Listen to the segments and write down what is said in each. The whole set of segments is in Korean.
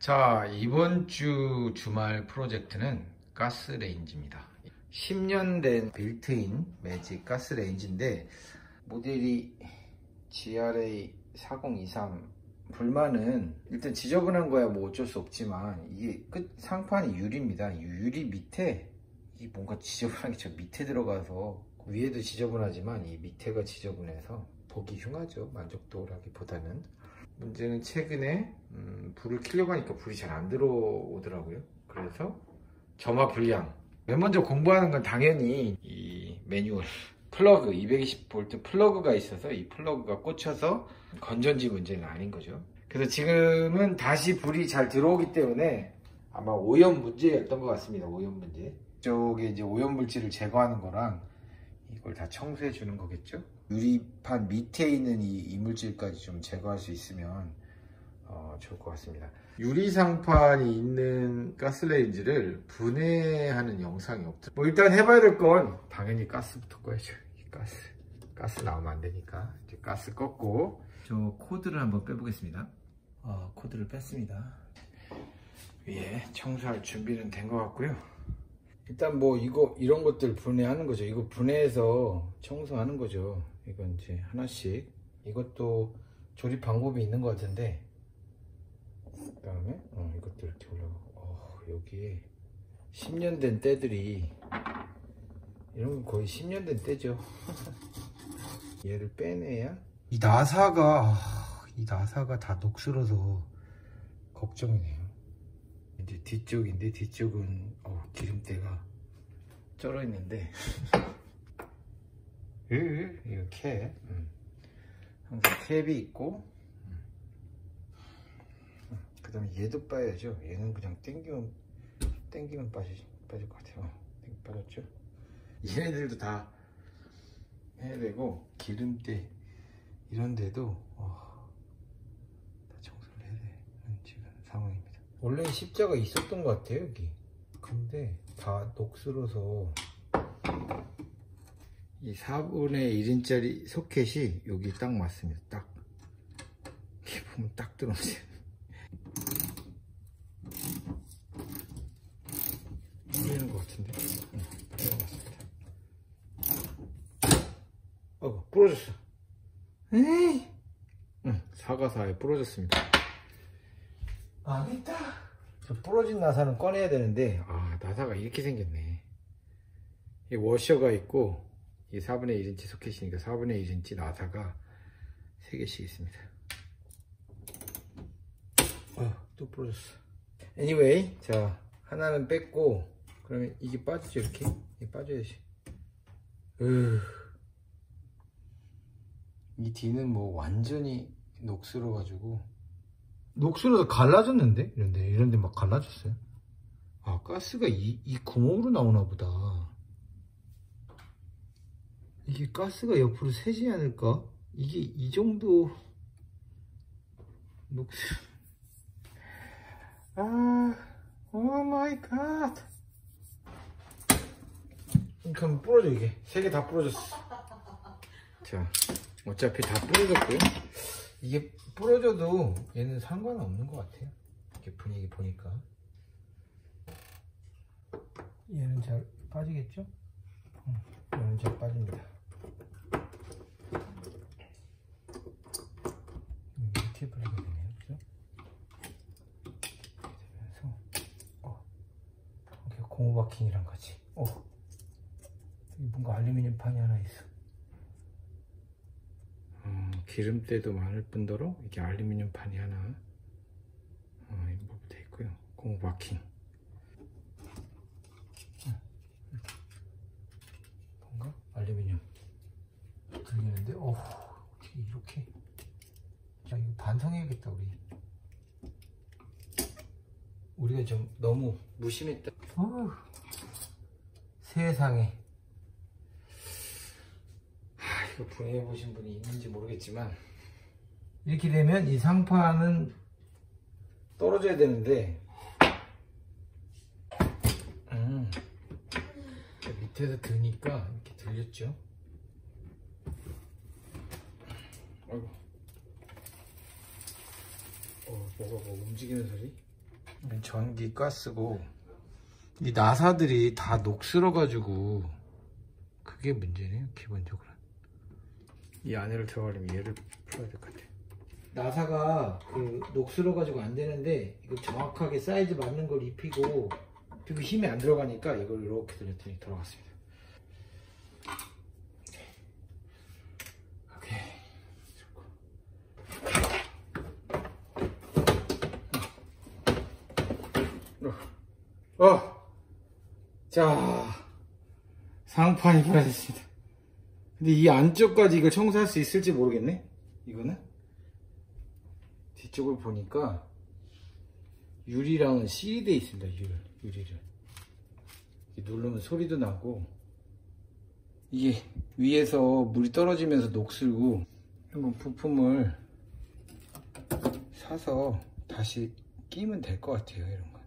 자, 이번 주 주말 프로젝트는 가스레인지입니다. 10년 된 빌트인 매직 가스레인지인데 모델이 GRA4023. 불만은 일단 지저분한 거야 뭐 어쩔 수 없지만 이게 끝 상판이 유리입니다. 유리 밑에 이 뭔가 지저분하게 저 밑에 들어가서, 위에도 지저분하지만 이 밑에가 지저분해서 보기 흉하죠, 만족도라기보다는. 문제는 최근에 불을 켜려고 하니까 불이 잘 안 들어오더라고요. 그래서 점화 불량. 맨 먼저 공부하는 건 당연히 이 매뉴얼 플러그, 220V 플러그가 있어서 이 플러그가 꽂혀서 건전지 문제는 아닌 거죠. 그래서 지금은 다시 불이 잘 들어오기 때문에 아마 오염 문제였던 것 같습니다. 오염 문제. 이쪽에 이제 오염 물질을 제거하는 거랑 이걸 다 청소해 주는 거겠죠. 유리판 밑에 있는 이 이물질까지 좀 제거할 수 있으면 좋을 것 같습니다. 유리상판이 있는 가스레인지를 분해하는 영상이 없죠. 뭐 일단 해봐야 될 건 당연히 가스부터 꺼야죠. 가스 나오면 안 되니까 이제 가스 껐고, 저 코드를 한번 빼보겠습니다. 코드를 뺐습니다. 위에 청소할 준비는 된 것 같고요. 일단 뭐 이런 것들 분해하는 거죠. 이거 분해해서 청소하는 거죠. 이건 이제 하나씩, 이것도 조립 방법이 있는 것 같은데, 그 다음에 이것도 이렇게 올라가고, 여기에 10년 된 때들이, 이런 건 거의 10년 된 때죠. 얘를 빼내야, 이 나사가 다 녹슬어서 걱정이네요. 이제 뒤쪽인데, 뒤쪽은 기름때가 쩔어 있는데 이거 캡, 항상 캡이 있고, 그 다음에 얘도 빠야죠. 얘는 그냥 땡기면 빠질 것 같아요. 빠졌죠. 얘네들도 다 해야 되고, 기름때 이런데도 다 청소를 해야 되는 지금 상황입니다. 원래 십자가 있었던 것 같아요, 여기. 근데 다 녹슬어서 이 4분의 1인짜리 소켓이 여기 딱 맞습니다. 딱 이렇게 보면 딱 들어오세요. 풀리는 것 같은데? 응, 풀려났습니다. 부러졌어. 에이? 응, 사과사에 부러졌습니다. 망했다. 저 부러진 나사는 꺼내야 되는데, 나사가 이렇게 생겼네. 이 워셔가 있고, 이 4분의 1인치 소켓이니까 4분의 1인치 나사가 3개씩 있습니다. 또 부러졌어. anyway, 자, 하나는 뺐고, 그러면 이게 빠지죠, 이렇게? 이게 빠져야지. 이 뒤는 뭐 완전히 녹슬어가지고, 녹슬어서 갈라졌는데? 이런데 막 갈라졌어요. 가스가 이 구멍으로 나오나 보다. 이게 가스가 옆으로 새지 않을까? 이게 이 정도 녹슬... 오 마이 갓! 그럼 부러져, 이게. 3개 다 부러졌어. 자, 어차피 다 부러졌고요. 이게 부러져도 얘는 상관없는 것 같아요. 이렇게 분위기 보니까 얘는 잘 빠지겠죠? 얘는 잘 빠집니다. 팁을 하게 되네요, 그죠? 그래서 이렇게 고무바킹이랑 같이. 뭔가 알루미늄 판이 하나 있어. 기름때도 많을 뿐더러 이게 알루미늄 판이 하나 되어 있고요. 고무 바킹. 뭔가 알루미늄 들리는데, 어떻게 이렇게? 자, 이거 반성해야겠다. 우리가 좀 너무 무심했다. 세상에. 분해해 보신 분이 있는지 모르겠지만, 이렇게 되면 이 상판은 떨어져야 되는데 밑에서 드니까 이렇게 들렸죠. 뭐가 움직이는 소리? 전기 가스고 이 나사들이 다 녹슬어 가지고 그게 문제네요. 기본적으로 이 안에를 들어가려면 얘를 풀어야 될 것 같아. 나사가 그 녹슬어 가지고 안 되는데 이거 정확하게 사이즈 맞는 걸 입히고, 그리고 힘이 안 들어가니까 이걸 이렇게 들었더니 들어갔습니다. 자, 상판이 풀어졌습니다. 근데 이 안쪽까지 이거 청소할 수 있을지 모르겠네. 이거는 뒤쪽을 보니까 유리랑은 실이 돼 있습니다. 유리를 누르면 소리도 나고, 이게 위에서 물이 떨어지면서 녹슬고. 한번 부품을 사서 다시 끼면 될 것 같아요. 이런 거,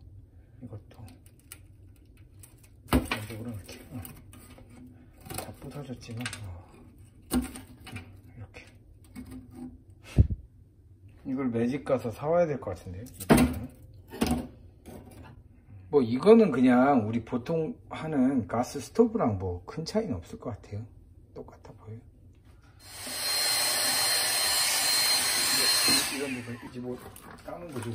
이것도 이쪽으로 이렇게 다 부서졌지만 이렇게 이걸 매직 가서 사와야 될 것 같은데요. 뭐 이거는 그냥 우리 보통 하는 가스 스토브랑 뭐 큰 차이는 없을 것 같아요. 똑같아 보여요. 이런 부분 이제 뭐 까는 거죠.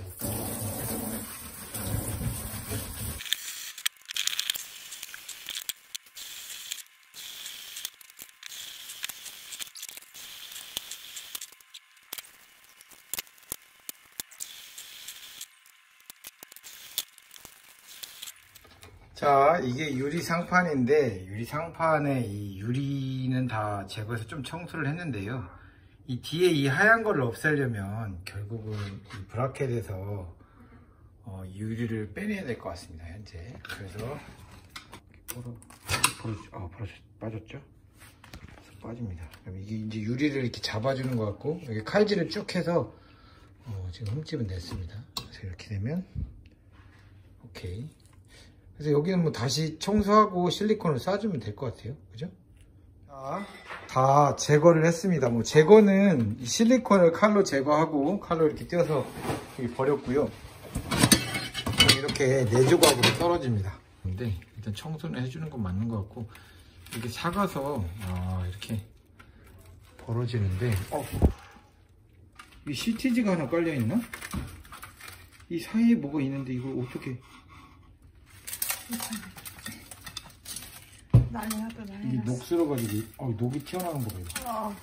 자, 이게 유리 상판인데, 유리 상판에 이 유리는 다 제거해서 좀 청소를 했는데요. 이 뒤에 이 하얀 걸 없애려면 결국은 이 브라켓에서 유리를 빼내야 될 것 같습니다. 현재. 그래서 빠졌죠? 그래서 빠집니다. 그럼 이게 이제 유리를 이렇게 잡아주는 것 같고, 여기 칼질을 쭉 해서 지금 흠집은 냈습니다. 그래서 이렇게 되면 오케이. 그래서 여기는 뭐 다시 청소하고 실리콘을 싸주면 될 것 같아요. 그죠? 자, 다 제거를 했습니다. 뭐 제거는 실리콘을 칼로 제거하고 칼로 이렇게 떼어서 버렸고요. 이렇게 네 조각으로 떨어집니다. 근데 일단 청소는 해주는 건 맞는 것 같고, 이렇게 삭아서 이렇게 벌어지는데, 이 시트지가 하나 깔려 있나? 이 사이에 뭐가 있는데 이걸 어떻게? 난리났다. 이게 녹슬어가지고 녹이 튀어나오는 거 봐요.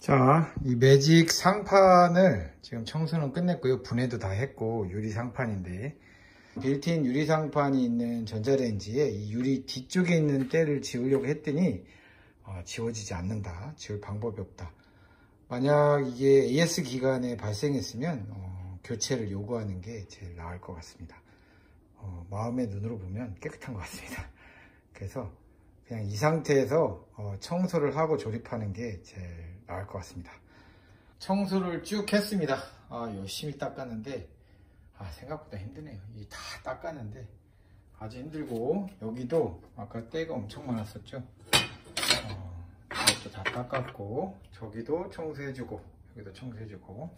자, 이 매직 상판을 지금 청소는 끝냈고요. 분해도 다 했고, 유리 상판인데 빌트인 유리 상판이 있는 전자레인지에 이 유리 뒤쪽에 있는 때를 지우려고 했더니 지워지지 않는다. 지울 방법이 없다. 만약 이게 AS 기간에 발생했으면 교체를 요구하는 게 제일 나을 것 같습니다. 마음의 눈으로 보면 깨끗한 것 같습니다. 그래서 그냥 이 상태에서 청소를 하고 조립하는 게 제일 나을 것 같습니다. 청소를 쭉 했습니다. 열심히 닦았는데 생각보다 힘드네요. 이게 다 닦았는데 아주 힘들고, 여기도 아까 때가 엄청 많았었죠. 이것도 다 닦았고, 저기도 청소해주고 여기도 청소해주고,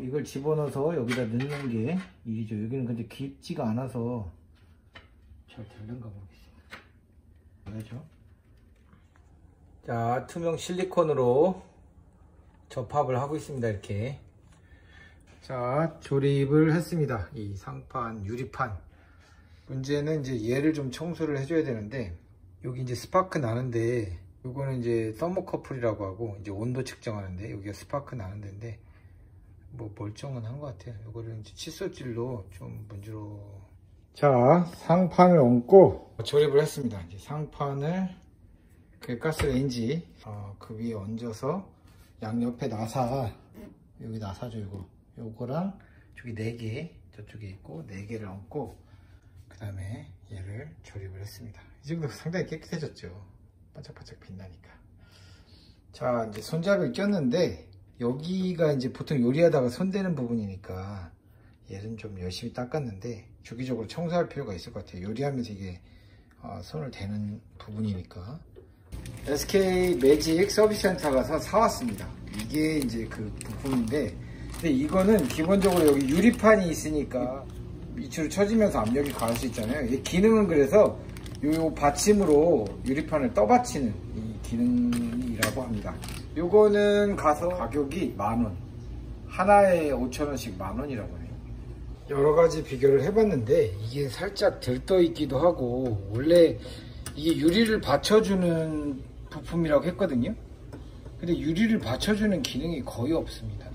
이걸 집어넣어서 여기다 넣는 게 일이죠. 여기는 근데 깊지가 않아서 잘 되는가 모르겠습니다. 알죠? 자, 투명 실리콘으로 접합을 하고 있습니다. 이렇게. 자, 조립을 했습니다. 이 상판, 유리판. 문제는 이제 얘를 좀 청소를 해줘야 되는데, 여기 이제 스파크 나는데, 이거는 이제 서머커플이라고 하고, 이제 온도 측정하는데, 여기가 스파크 나는 데인데, 뭐 멀쩡은 한 것 같아요. 이거를 이제 칫솔질로 좀 문지러. 자, 상판을 얹고 조립을 했습니다. 이제 상판을 그 가스레인지 그 위에 얹어서 양옆에 나사, 여기 나사죠. 요거랑 저기 4개 저쪽에 있고 4개를 얹고 그 다음에 얘를 조립을 했습니다. 이 정도 상당히 깨끗해졌죠. 반짝반짝 빛나니까. 자, 이제 손잡이를 꼈는데, 여기가 이제 보통 요리하다가 손대는 부분이니까 얘는 좀 열심히 닦았는데 주기적으로 청소할 필요가 있을 것 같아요. 요리하면서 이게 손을 대는 부분이니까. SK 매직 서비스 센터 가서 사왔습니다. 이게 이제 그 부품인데, 근데 이거는 기본적으로 여기 유리판이 있으니까 밑으로 쳐지면서 압력이 가할 수 있잖아요. 이 기능은 그래서 요 받침으로 유리판을 떠받치는 이 기능이라고 합니다. 요거는 가서 가격이 만원, 하나에 5,000원씩 만원이라고 해요. 여러가지 비교를 해봤는데 이게 살짝 들떠 있기도 하고, 원래 이게 유리를 받쳐주는 부품이라고 했거든요. 근데 유리를 받쳐주는 기능이 거의 없습니다.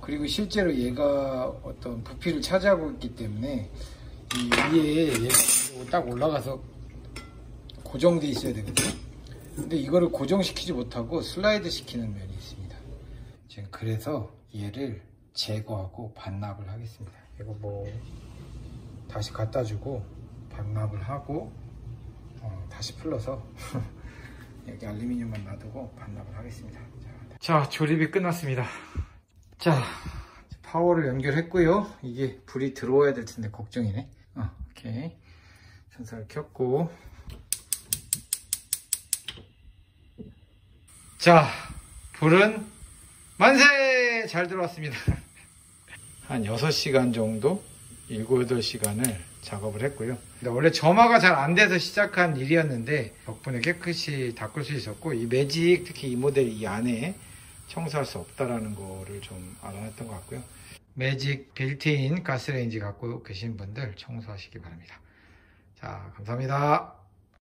그리고 실제로 얘가 어떤 부피를 차지하고 있기 때문에 이 위에 딱 올라가서 고정돼 있어야 되거든요. 근데 이거를 고정시키지 못하고 슬라이드 시키는 면이 있습니다. 지금 그래서 얘를 제거하고 반납을 하겠습니다. 이거 뭐 다시 갖다 주고 반납을 하고 다시 풀러서 여기 알루미늄만 놔두고 반납을 하겠습니다. 자, 조립이 끝났습니다. 자, 파워를 연결했고요. 이게 불이 들어와야 될 텐데 걱정이네. 오케이. 센서를 켰고. 자, 불은 만세! 잘 들어왔습니다. 한 6시간 정도, 7, 8시간을 작업을 했고요. 근데 원래 점화가 잘 안 돼서 시작한 일이었는데 덕분에 깨끗이 닦을 수 있었고, 이 매직, 특히 이 모델 이 안에 청소할 수 없다라는 거를 좀 알아냈던 것 같고요. 매직 빌트인 가스레인지 갖고 계신 분들 청소하시기 바랍니다. 자, 감사합니다.